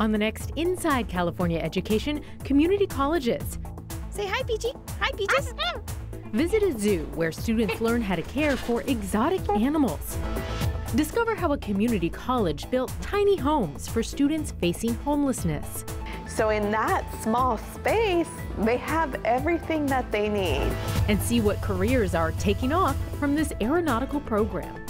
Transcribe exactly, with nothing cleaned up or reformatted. on the next Inside California Education, community colleges. Say hi, Peachy. Hi, Peaches. Visit a zoo where students learn how to care for exotic animals. Discover how a community college built tiny homes for students facing homelessness. So in that small space, they have everything that they need. And see what careers are taking off from this aeronautical program.